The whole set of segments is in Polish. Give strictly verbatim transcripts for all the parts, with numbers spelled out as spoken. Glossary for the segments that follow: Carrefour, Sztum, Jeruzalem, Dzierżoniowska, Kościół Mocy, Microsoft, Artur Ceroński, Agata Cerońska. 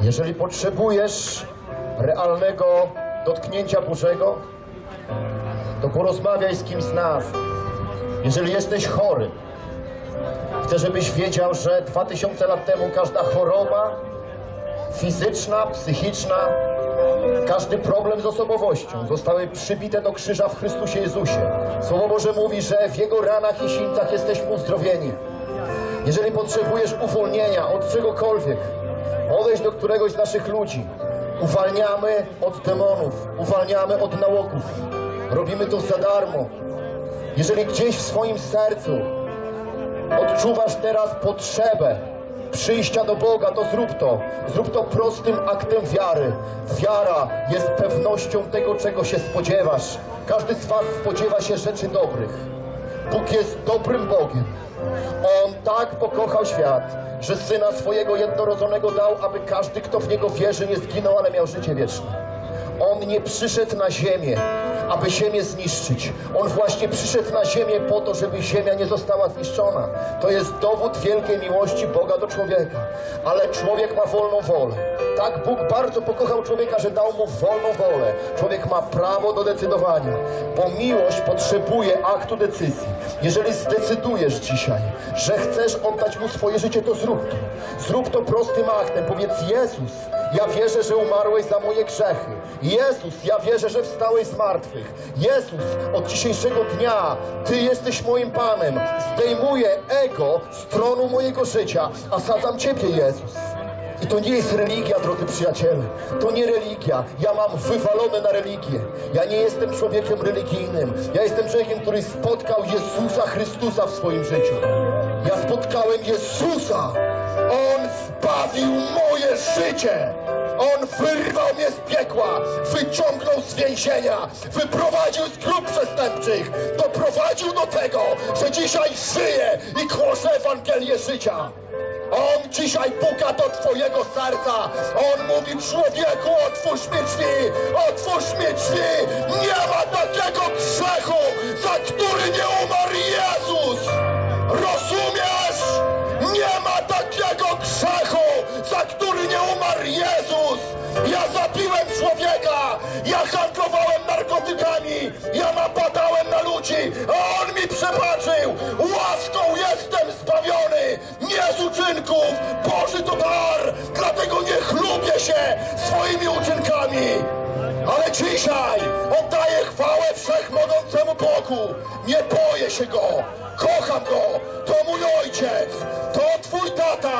Jeżeli potrzebujesz realnego dotknięcia Bożego, to porozmawiaj z kimś z nas. Jeżeli jesteś chory, chcę, żebyś wiedział, że dwa tysiące lat temu każda choroba fizyczna, psychiczna, każdy problem z osobowością zostały przybite do krzyża w Chrystusie Jezusie. Słowo Boże mówi, że w Jego ranach i sińcach jesteśmy uzdrowieni. Jeżeli potrzebujesz uwolnienia od czegokolwiek, odejść do któregoś z naszych ludzi. Uwalniamy od demonów, uwalniamy od nałogów. Robimy to za darmo. Jeżeli gdzieś w swoim sercu odczuwasz teraz potrzebę przyjścia do Boga, to zrób to. Zrób to prostym aktem wiary. Wiara jest pewnością tego, czego się spodziewasz. Każdy z was spodziewa się rzeczy dobrych. Bóg jest dobrym Bogiem. On tak pokochał świat, że Syna swojego jednorodzonego dał, aby każdy, kto w Niego wierzy, nie zginął, ale miał życie wieczne. On nie przyszedł na ziemię, aby ziemię zniszczyć. On właśnie przyszedł na ziemię po to, żeby ziemia nie została zniszczona. To jest dowód wielkiej miłości Boga do człowieka. Ale człowiek ma wolną wolę. Tak Bóg bardzo pokochał człowieka, że dał mu wolną wolę. Człowiek ma prawo do decydowania, bo miłość potrzebuje aktu decyzji. Jeżeli zdecydujesz dzisiaj, że chcesz oddać Mu swoje życie, to zrób to. Zrób to prostym aktem. Powiedz: Jezus, ja wierzę, że umarłeś za moje grzechy. Jezus, ja wierzę, że wstałeś z martwych. Jezus, od dzisiejszego dnia Ty jesteś moim Panem. Zdejmuję ego z tronu mojego życia, a sadzam Ciebie, Jezus. I to nie jest religia, drodzy przyjaciele. To nie religia. Ja mam wywalone na religię. Ja nie jestem człowiekiem religijnym. Ja jestem człowiekiem, który spotkał Jezusa Chrystusa w swoim życiu. Ja spotkałem Jezusa. On zbawił moje życie. On wyrwał mnie z piekła, wyciągnął z więzienia, wyprowadził z grup przestępczych, doprowadził do tego, że dzisiaj żyję i głoszę Ewangelię życia. On dzisiaj puka do twojego serca. On mówi: człowieku, otwórz mi drzwi, otwórz mi drzwi. Nie ma takiego grzechu, za który nie umarł Jezus. Rozumiesz? Nie ma takiego grzechu, za który nie umarł Jezus. Ja zabiłem człowieka, ja handlowałem narkotykami, ja napadałem na ludzi, a On mi przebaczył. Łaską jestem zbawiony, nie z uczynków. Boży to dar, dlatego nie chlubię się swoimi uczynkami. Ale dzisiaj oddaję chwałę Wszechmogącemu Bogu. Nie boję się Go, kocham Go. To mój Ojciec, to Twój tata.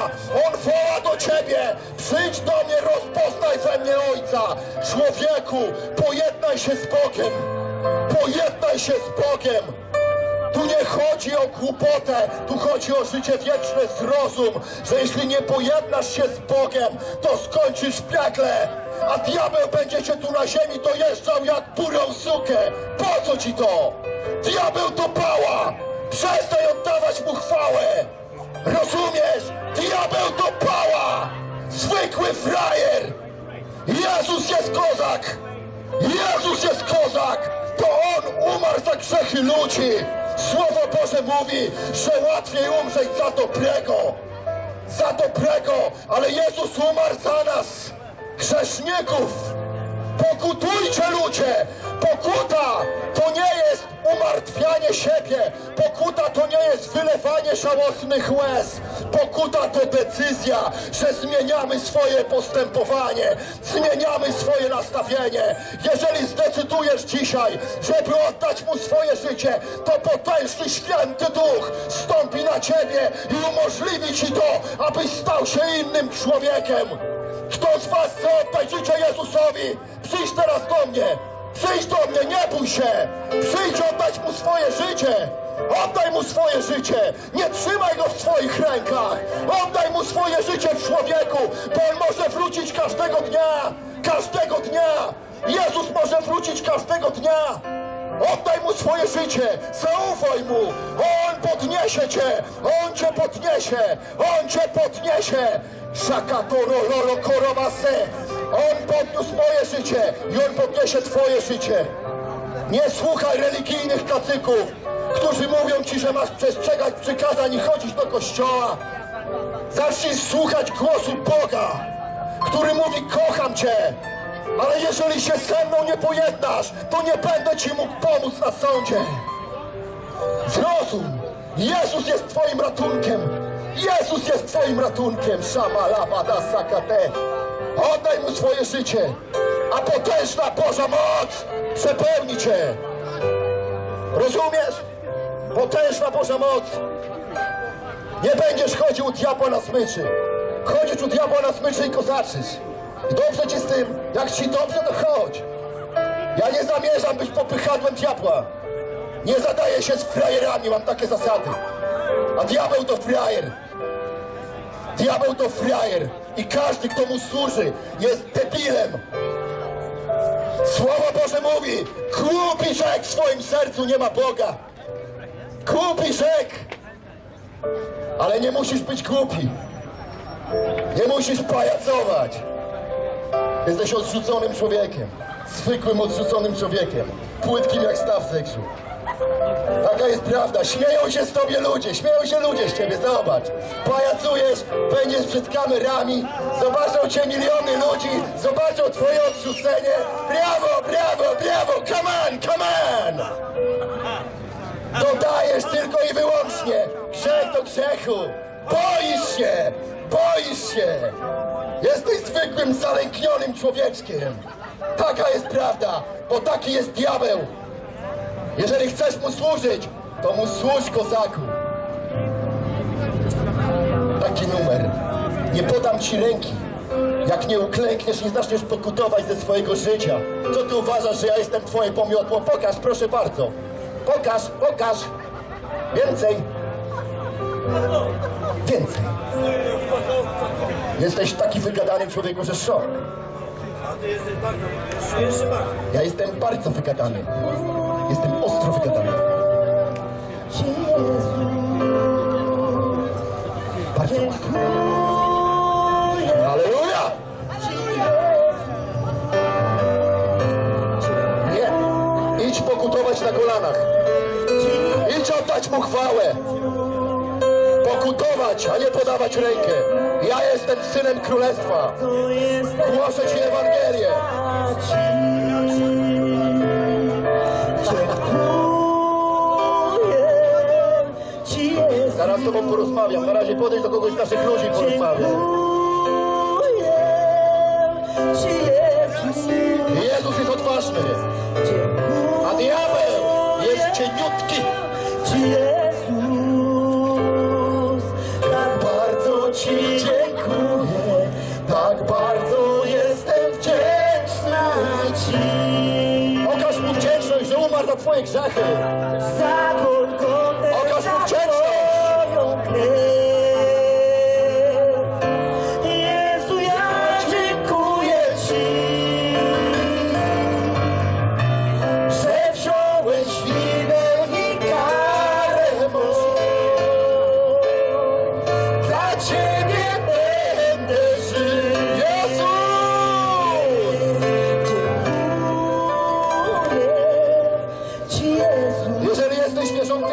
On woła do Ciebie: przyjdź do mnie, rozpoznaj we mnie Ojca. Człowieku, pojednaj się z Bogiem. Pojednaj się z Bogiem. Tu nie chodzi o głupotę, tu chodzi o życie wieczne. Zrozum, że jeśli nie pojednasz się z Bogiem, to skończysz w piekle, a diabeł będzie cię tu na ziemi dojeżdżał jak burą sukę. Po co ci to? Diabeł to pała! Przestań oddawać mu chwałę! Rozumiesz? Diabeł to pała! Zwykły frajer! Jezus jest kozak! Jezus jest kozak! To On umarł za grzechy ludzi! Słowo Boże mówi, że łatwiej umrzeć za dobrego! Za dobrego! Ale Jezus umarł za nas! Grzeszników! Pokutujcie, ludzie! Pokuta to nie jest umartwianie siebie. Pokuta to nie jest wylewanie żałosnych łez. Pokuta to decyzja, że zmieniamy swoje postępowanie, zmieniamy swoje nastawienie. Jeżeli zdecydujesz dzisiaj, żeby oddać Mu swoje życie, to potężny Święty Duch wstąpi na ciebie i umożliwi ci to, abyś stał się innym człowiekiem. Kto z was chce oddać życie Jezusowi? Przyjdź teraz do mnie! Przyjdź do mnie, nie bój się! Przyjdź oddać Mu swoje życie! Oddaj Mu swoje życie! Nie trzymaj Go w swoich rękach! Oddaj Mu swoje życie, człowieku! Bo On może wrócić każdego dnia! Każdego dnia! Jezus może wrócić każdego dnia! Oddaj Mu swoje życie! Zaufaj Mu! On podniesie cię! On cię podniesie! On cię podniesie! On podniósł moje życie i On podniesie twoje życie. Nie słuchaj religijnych kacyków, którzy mówią ci, że masz przestrzegać przykazań i chodzić do kościoła. Zacznij słuchać głosu Boga, który mówi: kocham cię, ale jeżeli się ze mną nie pojednasz, to nie będę ci mógł pomóc na sądzie. Zrozum, Jezus jest twoim ratunkiem. Jezus jest twoim ratunkiem. Szamalabadasakate. Oddaj mu swoje życie, a potężna Boża moc przepełni cię. Rozumiesz? Potężna Boża moc. Nie będziesz chodził u diabła na smyczy. Chodzisz u diabła na smyczy i kozaczysz. Dobrze ci z tym, jak ci dobrze, to chodź. Ja nie zamierzam być popychadłem diabła. Nie zadaję się z frajerami, mam takie zasady. A diabeł to frajer. Diabeł to frajer. I każdy, kto mu służy, jest debilem. Słowo Boże mówi: głupi rzekł w swoim sercu, nie ma Boga. Głupi rzekł. Ale nie musisz być głupi. Nie musisz pajacować. Jesteś odrzuconym człowiekiem. Zwykłym odrzuconym człowiekiem. Płytkim jak staw seksu. Taka jest prawda. Śmieją się z tobie ludzie. Śmieją się ludzie z ciebie. Zobacz. Pajacujesz, będziesz przed kamerami. Zobaczą cię miliony ludzi. Zobaczą twoje odrzucenie. Brawo, brawo, brawo. Come on, come on. Dodajesz tylko i wyłącznie. Grzech do grzechu. Boisz się. Boisz się. Jesteś zwykłym, zalęknionym człowieczkiem. Taka jest prawda, bo taki jest diabeł. Jeżeli chcesz mu służyć, to mu służ, kozaku. Taki numer. Nie podam ci ręki. Jak nie uklękniesz, nie zaczniesz pokutować ze swojego życia. Co ty uważasz, że ja jestem twoje pomiotło? Pokaż, proszę bardzo. Pokaż, pokaż. Więcej. Więcej. Jesteś taki wygadany człowieku, że szok. Ja jestem bardzo wygadany. Jestem ostro wygadany. Bardzo ostro. Alleluja! Nie! Idź pokutować na kolanach. Idź oddać mu chwałę. Pokutować, a nie podawać rękę. Ja jestem synem królestwa. Głoszę ci Ewangelię. Zaraz z tobą porozmawiam. Na razie podejdź do kogoś z naszych ludzi i porozmawiam. Jezus jest odważny, a diabeł jest cieniutki. Jezus, tak bardzo ci dziękuję, tak bardzo jestem wdzięczna ci. Okaż mu wdzięczność, że umarł za twoje grzechy. Okaż mu wdzięczność. Jezu, ja dziękuję ci, że wziąłeś winę i karę mą. Dla ciebie będę żył. Jezus! Dziękuję ci, Jezu. Jeżeli jesteś wierzący,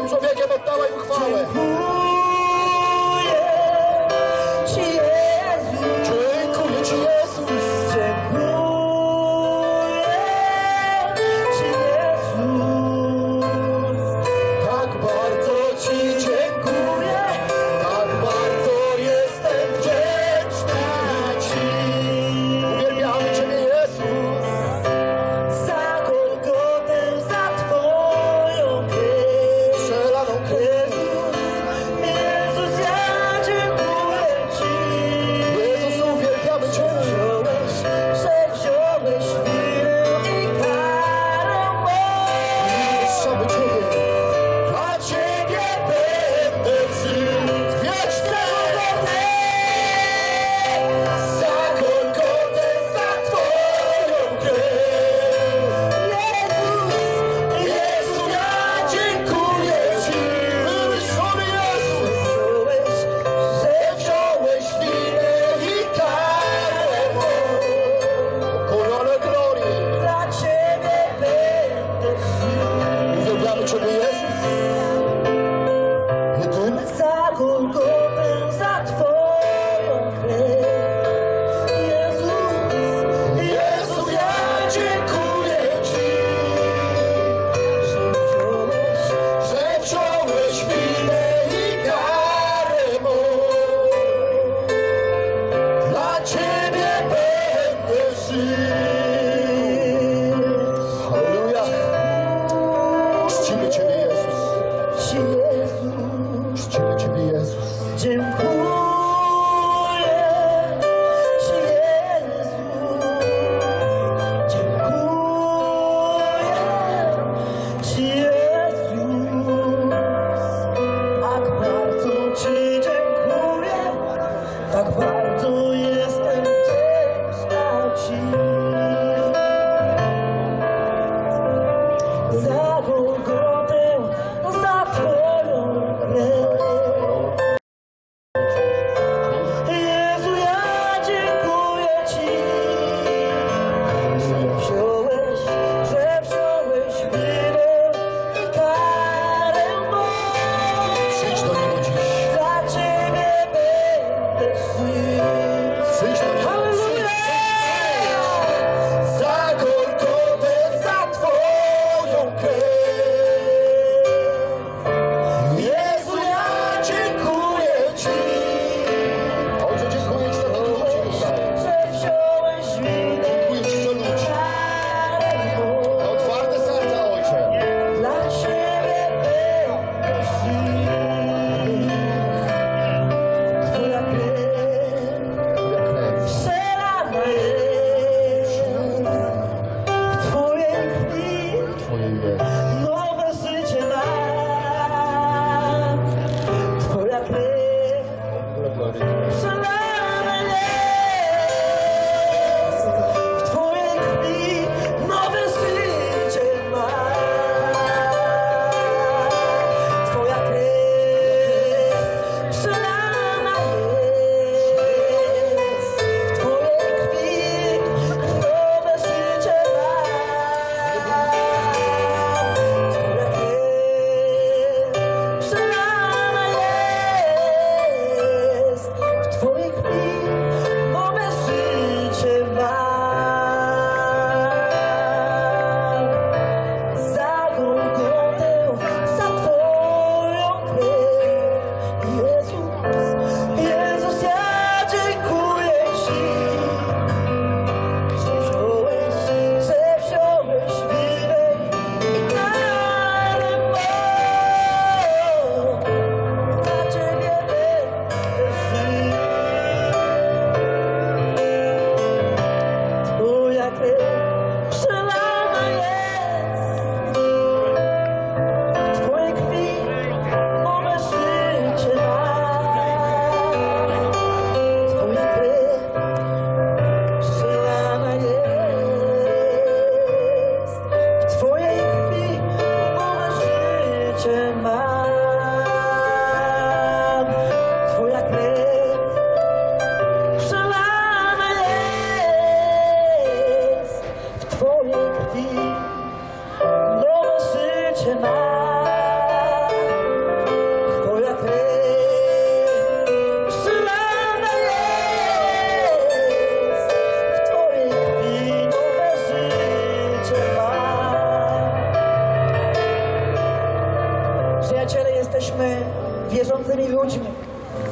ludźmi.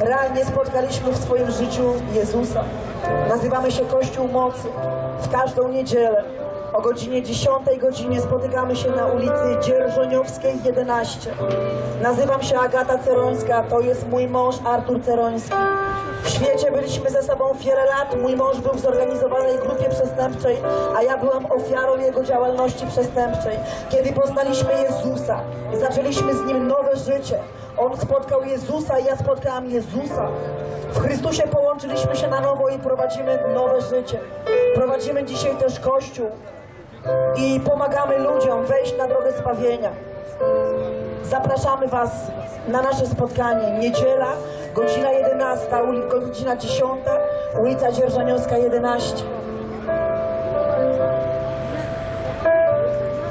Realnie spotkaliśmy w swoim życiu Jezusa. Nazywamy się Kościół Mocy. W każdą niedzielę o godzinie dziesiątej godzinie spotykamy się na ulicy Dzierżoniowskiej jedenaście. Nazywam się Agata Cerońska, to jest mój mąż Artur Ceroński. W świecie byliśmy ze sobą wiele lat. Mój mąż był w zorganizowanej grupie przestępczej, a ja byłam ofiarą jego działalności przestępczej. Kiedy poznaliśmy Jezusa, zaczęliśmy z Nim nowe życie. On spotkał Jezusa i ja spotkałam Jezusa. W Chrystusie połączyliśmy się na nowo i prowadzimy nowe życie. Prowadzimy dzisiaj też Kościół i pomagamy ludziom wejść na drogę zbawienia. Zapraszamy Was na nasze spotkanie. Niedziela, godzina jedenasta, godzina dziesiąta, ulica Dzierżoniowska jedenaście.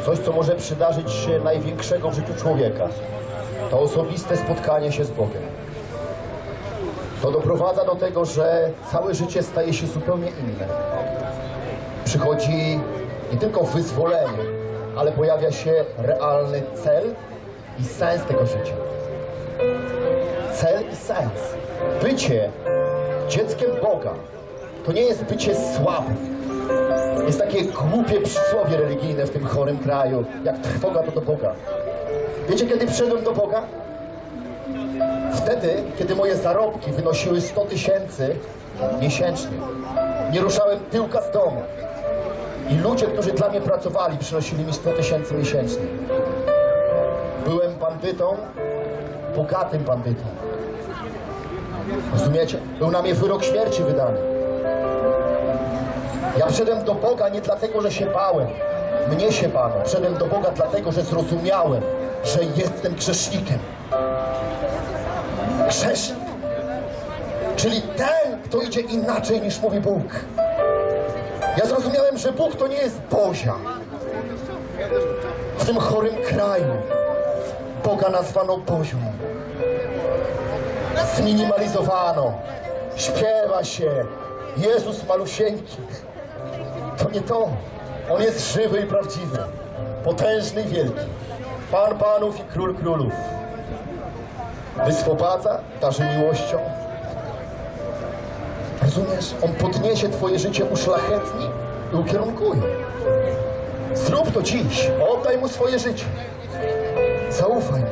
Coś, co może przydarzyć się największego w życiu człowieka, to osobiste spotkanie się z Bogiem. To doprowadza do tego, że całe życie staje się zupełnie inne. Przychodzi nie tylko wyzwolenie, ale pojawia się realny cel i sens tego życia. Cel i sens. Bycie dzieckiem Boga to nie jest bycie słabym. Jest takie głupie przysłowie religijne w tym chorym kraju, jak trwoga to do Boga. Wiecie, kiedy przyszedłem do Boga? Wtedy, kiedy moje zarobki wynosiły sto tysięcy miesięcznie. Nie ruszałem tyłka z domu. I ludzie, którzy dla mnie pracowali, przynosili mi sto tysięcy miesięcznie. Byłem bandytą, bogatym bandytą. Rozumiecie? Był na mnie wyrok śmierci wydany. Ja przyszedłem do Boga nie dlatego, że się bałem. Mnie się bano. Przyszedłem do Boga dlatego, że zrozumiałem, że jestem grzesznikiem. Grzesznik. Czyli ten, kto idzie inaczej niż mówi Bóg. Ja zrozumiałem, że Bóg to nie jest Bozia. W tym chorym kraju Boga nazwano Bozią. Zminimalizowano. Śpiewa się. Jezus malusieńki. To nie to. On jest żywy i prawdziwy. Potężny i wielki. Pan panów i król królów. Wyswobadza, darzy miłością. Rozumiesz? On podniesie twoje życie, uszlachetni i ukierunkuje. Zrób to dziś. Oddaj mu swoje życie. Zaufaj mu.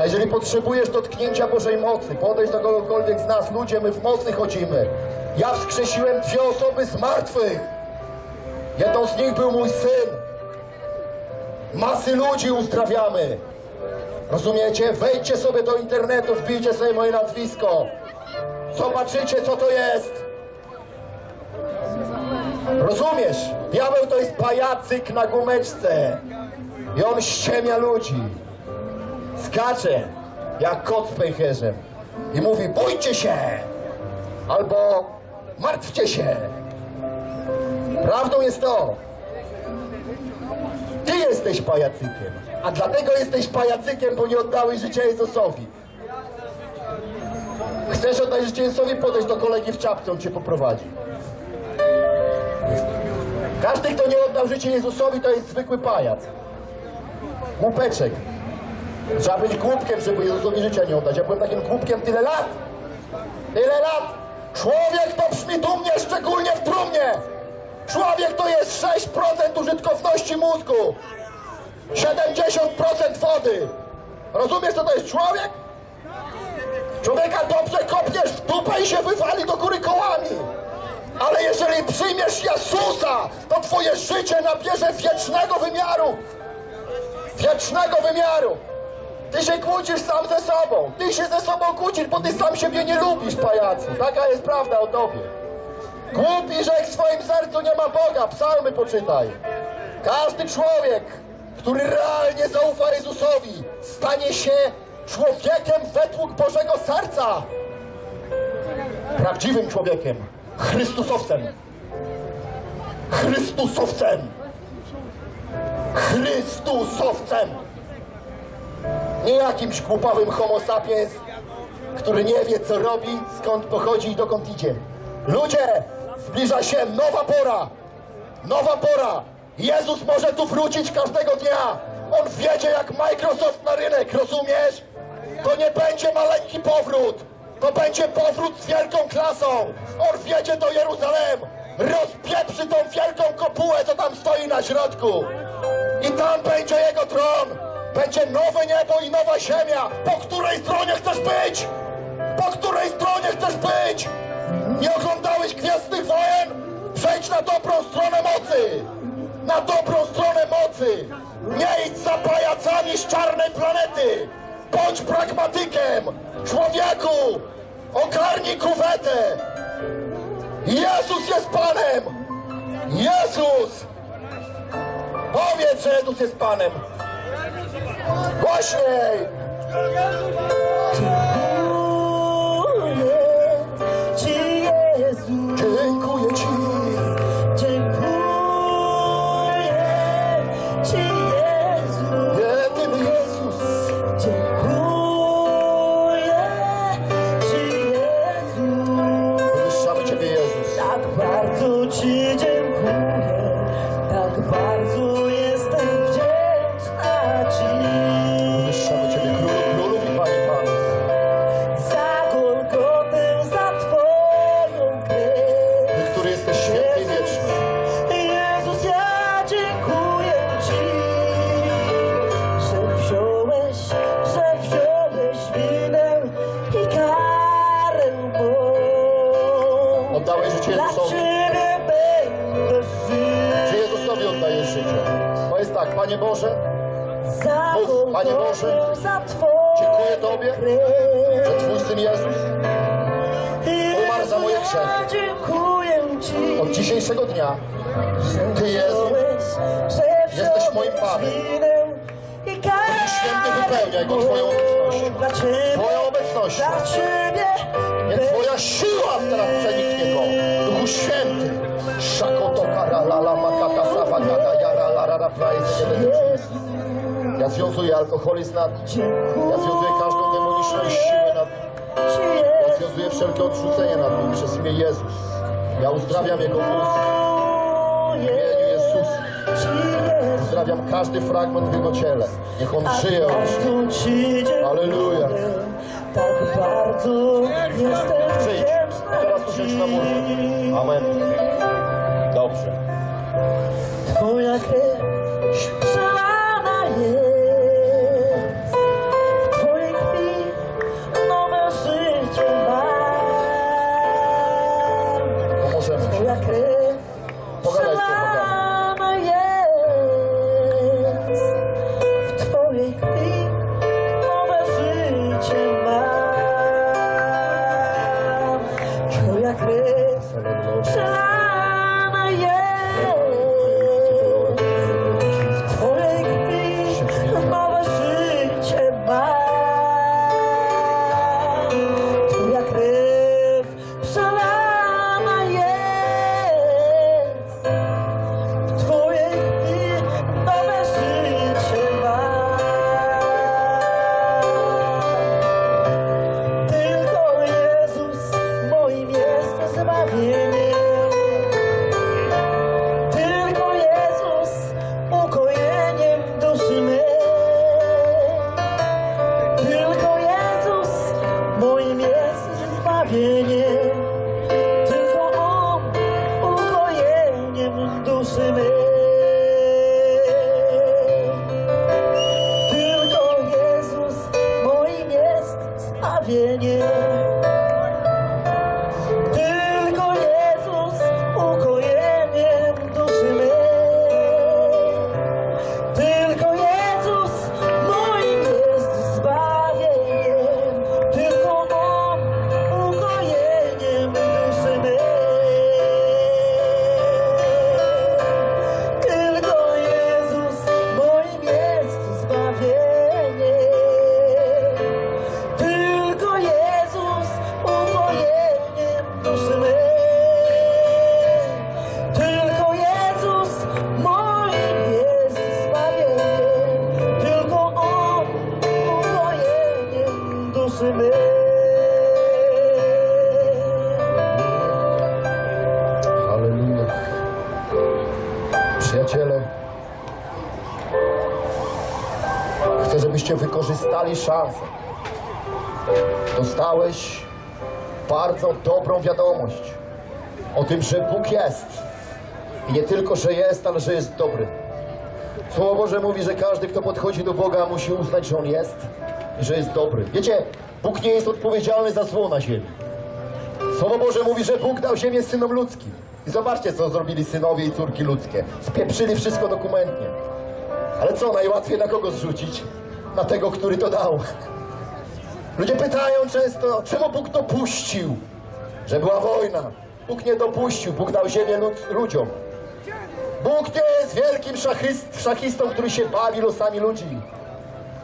A jeżeli potrzebujesz dotknięcia Bożej mocy, podejść do kogokolwiek z nas. Ludzie, my w mocy chodzimy. Ja wskrzesiłem dwie osoby z martwych. Jedną z nich był mój syn. Masy ludzi uzdrawiamy. Rozumiecie? Wejdźcie sobie do internetu, wbijcie sobie moje nazwisko. Zobaczycie, co to jest. Rozumiesz? Diabeł to jest pajacyk na gumeczce. I on ściemia ludzi. Skacze jak kot z pęcherzem. I mówi, bójcie się. Albo martwcie się. Prawdą jest to. Ty jesteś pajacykiem. A dlatego jesteś pajacykiem, bo nie oddałeś życia Jezusowi. Chcesz oddać życie Jezusowi, podejść do kolegi w czapce, on cię poprowadzi. Każdy, kto nie oddał życia Jezusowi, to jest zwykły pajac. Głupeczek. Trzeba być głupkiem, żeby Jezusowi życia nie oddać. Ja byłem takim głupkiem tyle lat. Tyle lat. Człowiek to brzmi dumnie, szczególnie w trumnie. Człowiek to jest sześć procent użytkowności mózgu. siedemdziesiąt procent wody. Rozumiesz, co to jest człowiek? Człowieka dobrze kopniesz w dupę i się wywali do góry kołami. Ale jeżeli przyjmiesz Jezusa, to twoje życie nabierze wiecznego wymiaru. Wiecznego wymiaru. Ty się kłócisz sam ze sobą. Ty się ze sobą kłócisz, bo ty sam siebie nie lubisz, pajacu. Taka jest prawda o tobie. Głupi, że w swoim sercu nie ma Boga. Psalmy poczytaj. Każdy człowiek, który realnie zaufa Jezusowi, stanie się człowiekiem według Bożego serca. Prawdziwym człowiekiem. Chrystusowcem. Chrystusowcem. Chrystusowcem. Nie jakimś głupawym homo sapiens, który nie wie, co robi, skąd pochodzi i dokąd idzie. Ludzie, zbliża się nowa pora. Nowa pora. Jezus może tu wrócić każdego dnia. On wiedzie jak Microsoft na rynek, rozumiesz? to nie będzie maleńki powrót. To będzie powrót z wielką klasą. Orwiecie do Jeruzalem. Rozpieprzy tą wielką kopułę, co tam stoi na środku. I tam będzie jego tron. Będzie nowe niebo i nowa ziemia. Po której stronie chcesz być? Po której stronie chcesz być? Nie oglądałeś Gwiezdnych Wojen? Przejdź na dobrą stronę mocy. Na dobrą stronę mocy. Nie idź za pajacami z czarnej planety. Bądź pragmatykiem. Człowieku, ogarnij kuwetę. Jezus jest Panem. Jezus. Powiedz, że Jezus jest Panem. Głośniej. Dziękuję Ci, Jezu. Dziękuję Ci. Dziękuję Ci, Jezu. Jedyny Jezus. Dziękuję Ci, Jezu. Wywyższamy Ciebie, Jezus. Tak bardzo Ci dziękuję. Tak bardzo jestem wdzięczna Ci. Panie Boże, mów, Panie Boże, dziękuję Tobie, że Twój Syn Jezus umarł za moje grzechy. Od dzisiejszego dnia Ty, Jezu, jesteś moim Panem. Duch Święty, wypełniaj Go Twoją obecnością. Twoją obecnością. Nie Twoja siła teraz przeniknie Go. Duchu Święty, szakoto karalala makata sawagada jara. Ja związuję alkoholizm nad nim. Ja związuję każdą demoniczną siłę nad nim. Ja związuję wszelkie odrzucenie nad nim przez imię Jezus. Ja uzdrawiam jego mózg w imieniu Jezusa. Uzdrawiam każdy fragment w jego ciele. Niech on żyje. Alleluja. Tak bardzo jestem wdzięczna. Teraz usiądź na murze. Amen. Dobrze. Twoja krew przelana jest, w Twojej krwi nowe życie mam. Twoja krew przelana jest, w Twojej krwi nowe życie mam. Twoja krew przelana jest. Wykorzystali szansę, Dostałeś bardzo dobrą wiadomość o tym, że Bóg jest. I nie tylko, że jest, ale że jest dobry. Słowo Boże mówi, że każdy, kto podchodzi do Boga, musi uznać, że On jest i że jest dobry. Wiecie, Bóg nie jest odpowiedzialny za zło na ziemi. Słowo Boże mówi, że Bóg dał ziemię synom ludzkim. I zobaczcie, co zrobili synowie i córki ludzkie. Spieprzyli wszystko dokumentnie. Ale co, najłatwiej na kogo zrzucić? Na tego, który to dał. Ludzie pytają często, czemu Bóg dopuścił, że była wojna. Bóg nie dopuścił, Bóg dał ziemię lud ludziom. Bóg nie jest wielkim szachyst szachistą, który się bawi losami ludzi.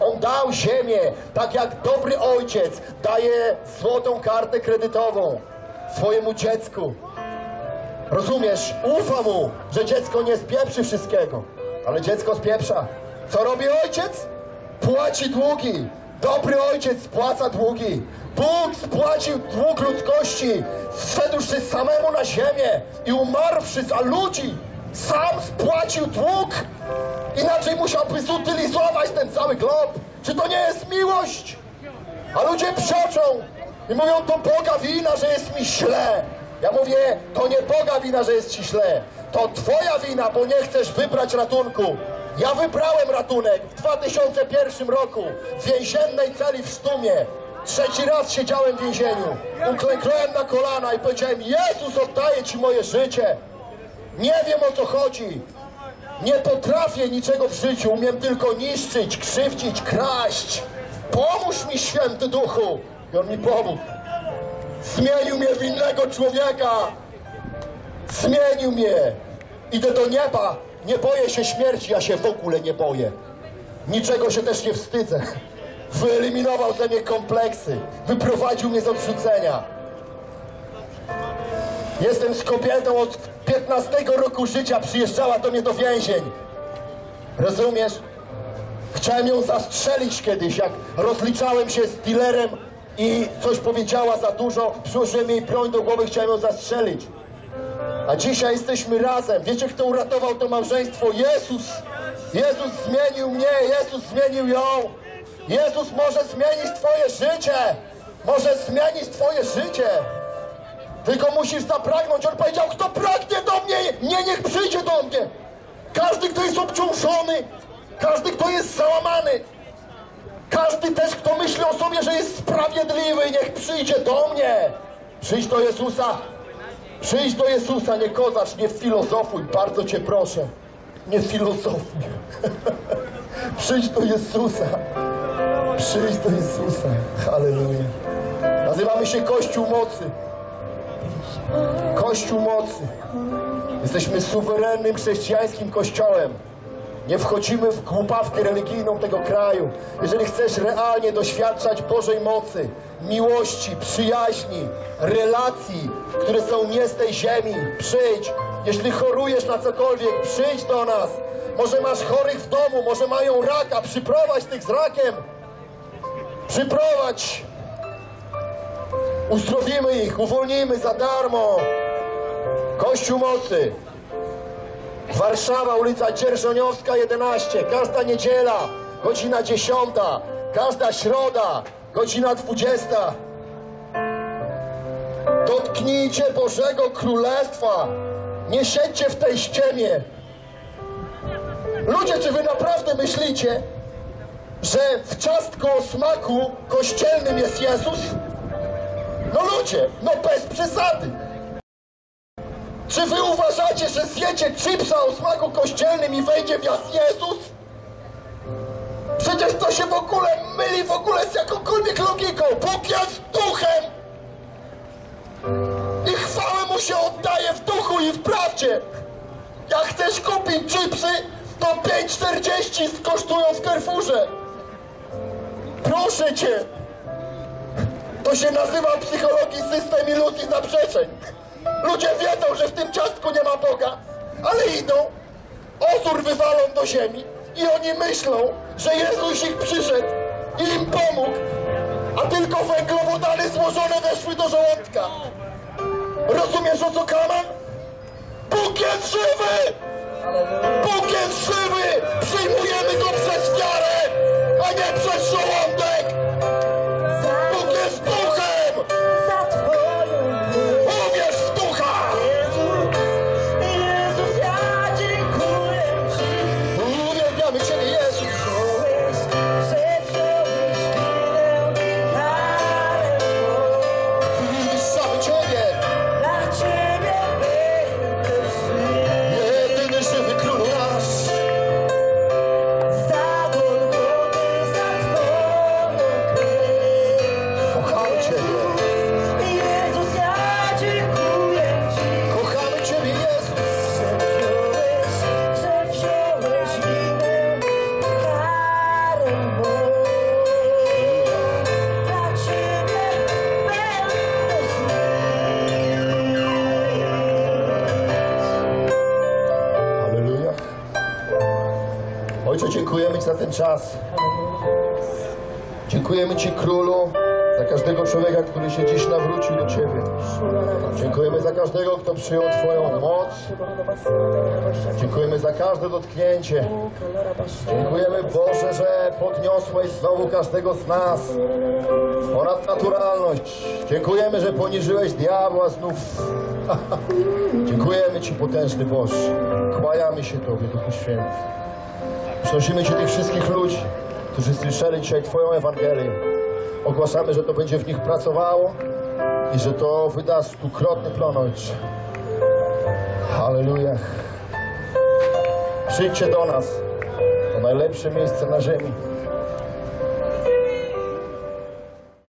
On dał ziemię, tak jak dobry ojciec daje złotą kartę kredytową swojemu dziecku. Rozumiesz? Ufa mu, że dziecko nie spieprzy wszystkiego, ale dziecko spieprza. Co robi ojciec? Płaci długi. Dobry ojciec spłaca długi. Bóg spłacił dług ludzkości, zszedłszy samemu na ziemię i umarłszy za ludzi, sam spłacił dług. Inaczej musiałby zutylizować ten cały glob. Czy to nie jest miłość? A ludzie przeoczą i mówią, to Boga wina, że jest mi źle. Ja mówię, to nie Boga wina, że jest ci źle. To twoja wina, bo nie chcesz wybrać ratunku. Ja wybrałem ratunek w dwa tysiące pierwszym roku w więziennej celi w Sztumie. Trzeci raz siedziałem w więzieniu. Uklęknąłem na kolana i powiedziałem, Jezus, oddaję Ci moje życie. Nie wiem, o co chodzi. Nie potrafię niczego w życiu. Umiem tylko niszczyć, krzywdzić, kraść. Pomóż mi, Święty Duchu. I On mi pomógł. Zmienił mnie w innego człowieka. Zmienił mnie. Idę do nieba. Nie boję się śmierci, ja się w ogóle nie boję. Niczego się też nie wstydzę. Wyeliminował ze mnie kompleksy. Wyprowadził mnie z odrzucenia. Jestem z kobietą od piętnastego roku życia. Przyjeżdżała do mnie do więzień. Rozumiesz? Chciałem ją zastrzelić kiedyś, jak rozliczałem się z dealerem i coś powiedziała za dużo. Przyłożyłem jej broń do głowy, chciałem ją zastrzelić. A dzisiaj jesteśmy razem. Wiecie, kto uratował to małżeństwo? Jezus! Jezus zmienił mnie, Jezus zmienił ją. Jezus może zmienić twoje życie. Może zmienić twoje życie. Tylko musisz zapragnąć. On powiedział, kto pragnie do mnie, nie niech przyjdzie do mnie. Każdy, kto jest obciążony, każdy, kto jest załamany, każdy też, kto myśli o sobie, że jest sprawiedliwy, niech przyjdzie do mnie. Przyjdź do Jezusa. Przyjdź do Jezusa, nie kozacz, nie filozofuj, bardzo Cię proszę. Nie filozofuj. Przyjdź do Jezusa. Przyjdź do Jezusa. Halleluja. Nazywamy się Kościół Mocy. Kościół Mocy. Jesteśmy suwerennym chrześcijańskim kościołem. Nie wchodzimy w głupawkę religijną tego kraju. Jeżeli chcesz realnie doświadczać Bożej mocy, miłości, przyjaźni, relacji, które są nie z tej ziemi, przyjdź. Jeśli chorujesz na cokolwiek, przyjdź do nas. Może masz chorych w domu, może mają raka, przyprowadź tych z rakiem. Przyprowadź. Uzdrowimy ich, uwolnimy za darmo. Kościół Mocy. Warszawa, ulica Dzierżoniowska, jedenaście. Każda niedziela, godzina dziesiąta. Każda środa, godzina dwudziesta. Dotknijcie Bożego Królestwa. Nie siedźcie w tej ściemie. Ludzie, czy wy naprawdę myślicie, że w ciastku o smaku kościelnym jest Jezus? No ludzie, no bez przesady. Czy wy uważacie, że zjecie chipsa o smaku kościelnym i wejdzie w was Jezus? Przecież to się w ogóle myli, w ogóle z jakąkolwiek logiką. Bóg jest duchem! I chwałę mu się oddaje w duchu i w prawdzie. Jak chcesz kupić chipsy, to pięć czterdzieści kosztują w Carrefourze. Proszę cię! To się nazywa w psychologii system iluzji zaprzeczeń. Ludzie wiedzą, że w tym ciastku nie ma Boga, ale idą, ozór wywalą do ziemi i oni myślą, że Jezus ich przyszedł i im pomógł, a tylko węglowodany złożone weszły do żołądka. Rozumiesz, o co kłamam? Bóg jest żywy! Bóg jest żywy! Przyjmujemy Go przez wiarę, a nie przez żołądek! Bóg Ojcze, dziękujemy Ci za ten czas. Dziękujemy Ci, Królu, za każdego człowieka, który się dziś nawrócił do Ciebie. Dziękujemy za każdego, kto przyjął Twoją moc. Dziękujemy za każde dotknięcie. Dziękujemy, Boże, że podniosłeś znowu każdego z nas oraz naturalność. Dziękujemy, że poniżyłeś diabła znów. Dziękujemy Ci, potężny Boże. Kłaniamy się Tobie, Duchu Święty. Przynosimy Ci tych wszystkich ludzi, którzy słyszeli dzisiaj Twoją Ewangelię. Ogłaszamy, że to będzie w nich pracowało i że to wyda stukrotny plon, Ojcze. Hallelujah. Przyjdźcie do nas. To najlepsze miejsce na ziemi.